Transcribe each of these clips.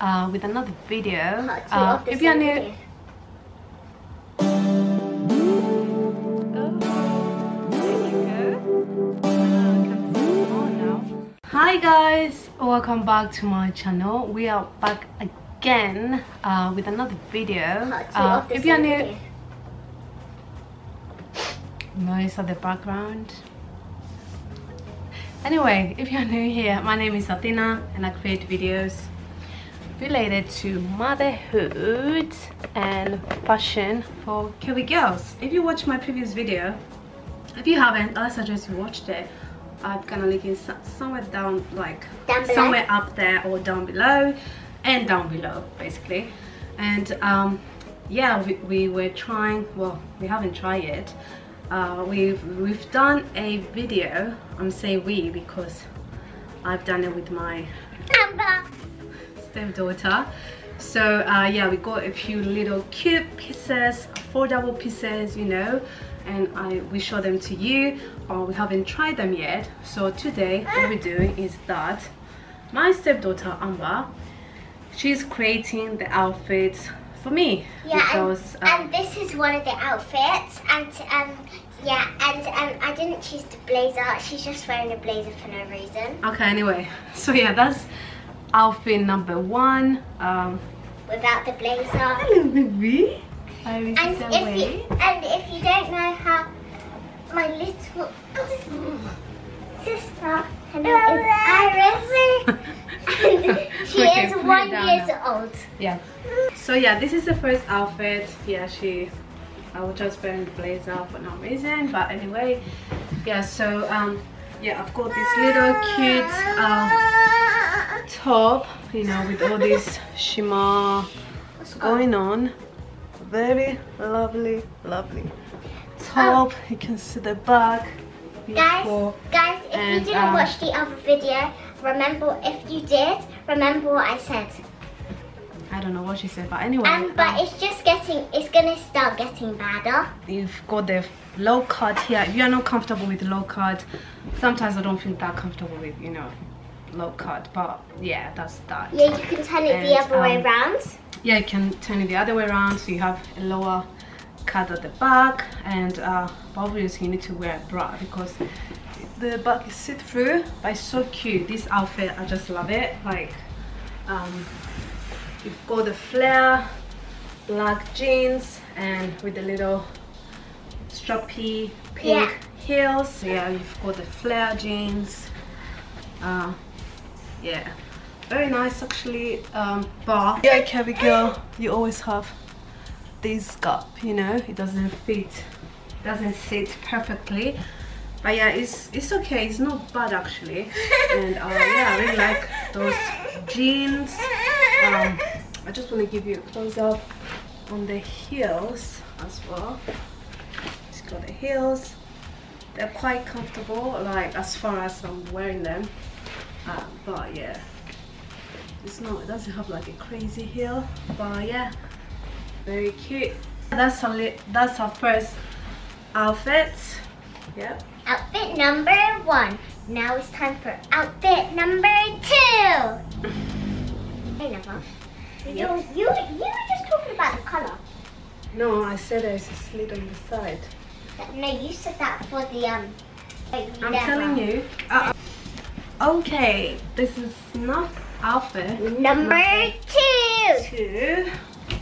With another video. If you're new, hi guys, welcome back to my channel. We are back again with another video. If you're new, noise at the background. Anyway, if you're new here, my name is Athena and I create videos related to motherhood and fashion for Kiwi girls. If you watched my previous video, if you haven't, I suggest you watched it. I'm gonna link it somewhere down, like down somewhere up there or down below, and down below basically. And yeah, we were trying. Well, we haven't tried it. We've done a video. I'm saying we because I've done it with my Amber daughter. So yeah, we got a few little cute pieces, affordable pieces, you know, and we show them to you, or we haven't tried them yet. So today what we're doing is that my stepdaughter Amber, she's creating the outfits for me. Yeah, because, and this is one of the outfits, and yeah, and I didn't choose the blazer. She's just wearing a blazer for no reason. Okay, anyway, so yeah, that's outfit number one, without the blazer. Hello, baby. And if you don't know how my little sister, her name is Iris, and she is 1 year old. Yeah. So yeah, this is the first outfit. Yeah, I was just wearing the blazer for no reason, but anyway, yeah. So yeah, I've got this little cute top, you know, with all this shimmer going on. Very lovely, lovely top. You can see the back. Beautiful. Guys, if you didn't watch the other video, remember. If you did, remember what I said. I don't know what she said, but anyway. But it's gonna start getting badder. You've got the low cut here. If you're not comfortable with low cut, sometimes I don't feel that comfortable with, you know, low cut, but yeah, that's that. Yeah, you can turn it the other way around. Yeah, you can turn it the other way around, so you have a lower cut at the back, and obviously you need to wear a bra because the back is see-through, but it's so cute. This outfit, I just love it. Like, you've got the flare, black jeans, and with the little strappy pink heels. Yeah, you've got the flare jeans. Yeah, very nice actually. But yeah, Kiwi girl, you always have this gap, you know, it doesn't fit, doesn't sit perfectly, but yeah, it's okay, it's not bad actually. And yeah, I really like those jeans. I just want to give you a close-up on the heels as well. It's got the heels, they're quite comfortable, like as far as I'm wearing them. But yeah, it doesn't have like a crazy heel, but yeah, very cute. That's our first outfit. Yeah, outfit number one. Now it's time for outfit number two. Hey, Neva, you were just talking about the color. No, I said there's a slit on the side. No, you said that for the I'm telling you. Okay, this is not outfit number two.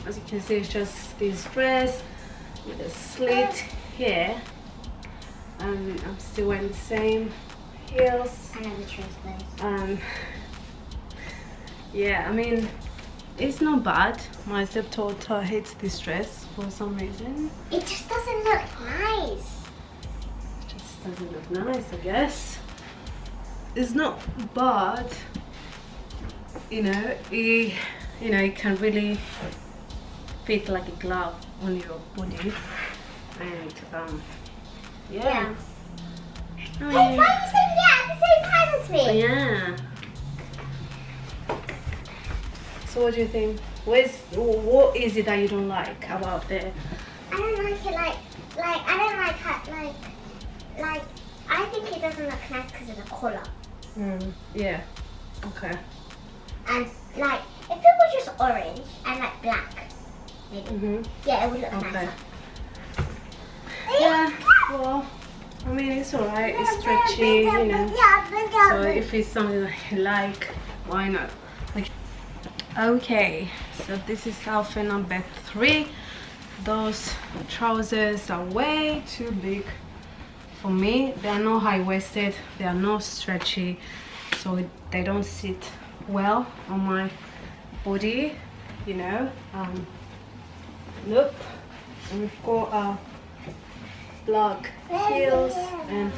As you can see, it's just this dress with a slit here, and I'm still wearing the same heels. I never chose those. Yeah, I mean, it's not bad. My stepdaughter hates this dress for some reason. It just doesn't look nice. It just doesn't look nice, I guess. It's not bad, you know. It can really fit like a glove on your body, and yeah. Hey, why are you saying yeah at the same time as me? Yeah. So what do you think? What is it that you don't like about the? I don't like it. Like I don't like how, like I think it doesn't look nice because of the collar. Yeah. Okay. And like If it was just orange and like black, maybe. Yeah, it would look nicer. Yeah, well, I mean, it's alright, it's stretchy, you know. So if it's something that you like, why not? Okay, so this is outfit number 3. Those trousers are way too big for me. They are not high-waisted, they are not stretchy, so they don't sit well on my body, you know. Look, and we've got our black heels and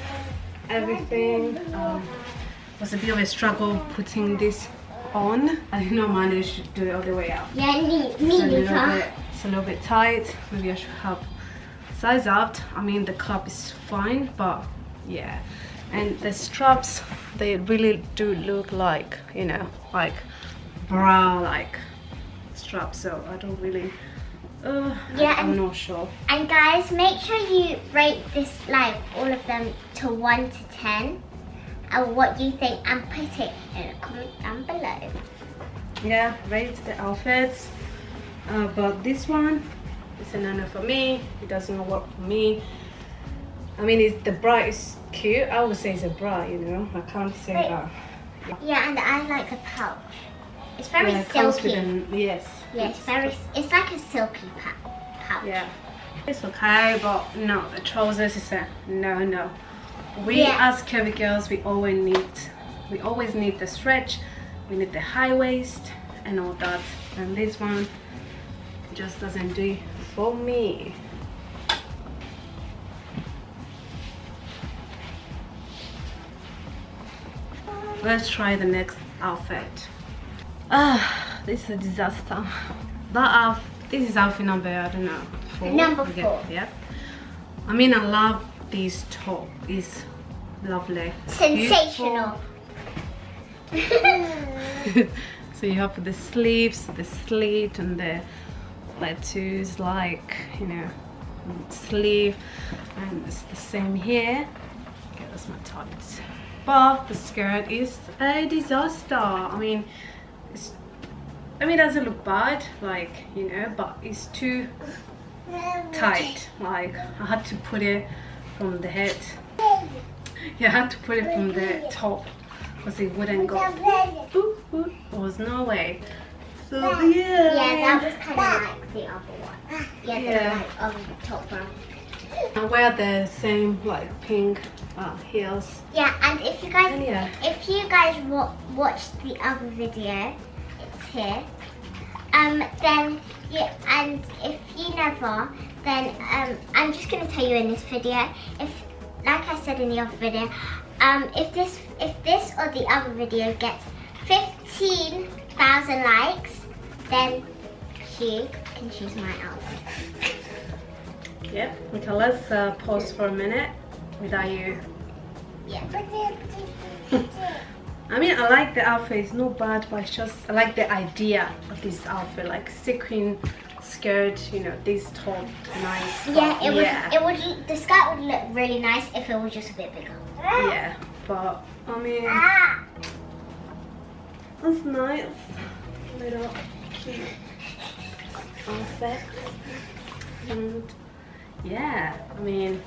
everything. It was a bit of a struggle putting this on. I did not manage to do it all the way out. Yeah, it's a little bit tight. Maybe I should have sized up. I mean, the cup is fine, but yeah. And the straps, they really do look like, you know, like bra-like straps. So I don't really, I'm not sure. And guys, make sure you rate this, like, all of them to 1 to 10. And what you think, and put it in a comment down below. Yeah, rate the outfits, but this one is a no-no for me. It doesn't work for me. I mean, the bra is cute. I would say it's a bra, you know. I can't say that. Yeah, and I like the pouch. It's very silky. Yeah, it's very. It's like a silky pouch. Yeah, it's okay, but no, the trousers is a no-no. As curvy girls, we always need the stretch, we need the high waist and all that, and this one just doesn't do it for me. Let's try the next outfit. This is a disaster. This is outfit number, I don't know, 4. Number 4. Yeah. I mean, I love this top, is lovely, sensational. So you have the sleeves, the slit, and the platus, like, you know, sleeve, and it's the same here. Okay, that's my tights. But the skirt is a disaster. I mean, it doesn't look bad, like, you know, but it's too tight. Like, I had to put it from the head. Yeah, I had to put it from the top because it wouldn't go. There was no way. So yeah. Yeah, that was kind of like the other one. Yeah, the top one. I wear the same like pink heels. Yeah, and if you guys watched the other video, it's here. Then yeah, and if you never. Then I'm just gonna tell you in this video, if, like I said in the other video, if this or the other video gets 15,000 likes, then you can choose my outfit. Yep. Okay, let's pause for a minute without you. Yeah. I mean, I like the outfit. It's not bad, but it's just I like the idea of this outfit, like sequin skirt, you know, this top, nice. Yeah, the skirt would look really nice if it was just a bit bigger. Yeah, but I mean, that's nice. Little cute outfit. And yeah, I mean,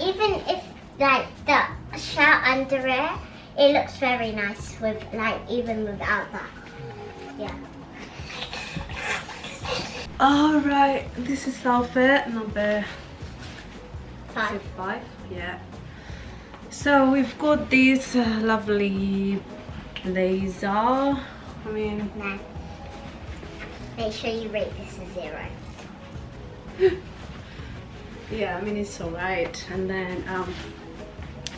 even if like the shirt under it looks very nice with like even without that. Yeah. Alright, this is outfit number 5. Yeah. So we've got this lovely blazer. I mean, make sure you rate this a 0. Yeah, I mean, it's alright. And then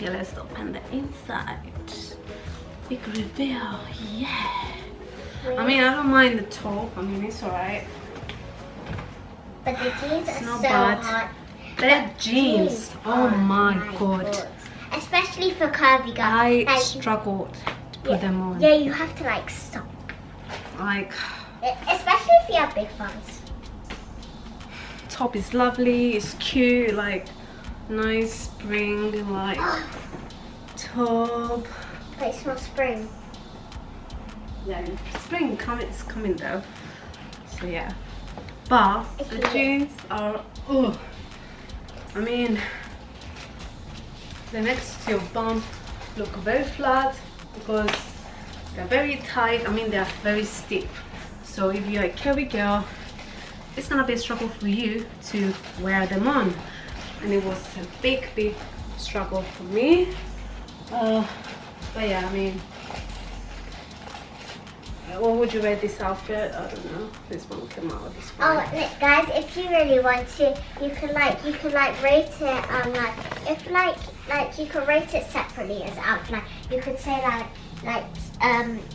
yeah, let's open the inside. Big reveal, yeah. I mean, I don't mind the top. I mean, it's alright. But the jeans are so hot. That jeans, oh my god. Especially for curvy girls. I struggled to put them on. Yeah, you have to like stop. Like. Especially if you have big ones. Top is lovely, it's cute, like nice spring like top. But it's not spring. then spring is coming though, so yeah. But the jeans are, oh, I mean, the next to your bum look very flat because they're very tight. I mean, they're very stiff. So if you're a curvy girl, it's gonna be a struggle for you to wear them on, and it was a big struggle for me. But yeah, I mean, what would you wear this outfit? I don't know. This one came out. This one. Oh, look, guys! If you really want to, you can rate it. Like if like you could rate it separately as an outfit. Like, you could say like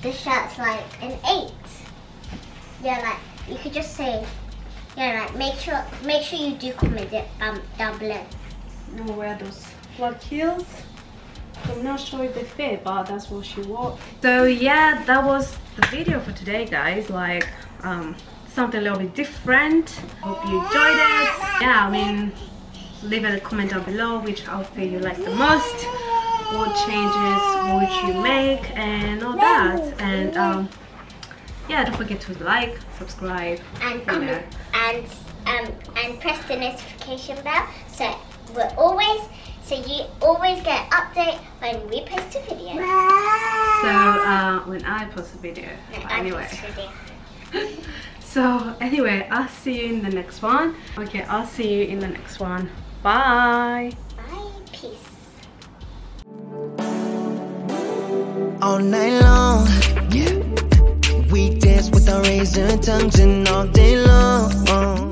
the shirt's like an 8. Yeah, like you could just say, yeah, like make sure you do comment it doubling. I'm gonna wear those flat heels. I'm not sure if they fit, but that's what she wore. So yeah, that was the video for today, guys. Like something a little bit different. Hope you enjoyed it. Yeah, I mean, leave a comment down below which outfit you like the most, what changes would you make, and all that. And yeah, don't forget to like, subscribe, and comment, and press the notification bell so you always get an update when we post a video. So when I post a video. So anyway, I'll see you in the next one. Okay, I'll see you in the next one. Bye. Bye. Peace. All night long, yeah. We dance with our razor tongues and all day long.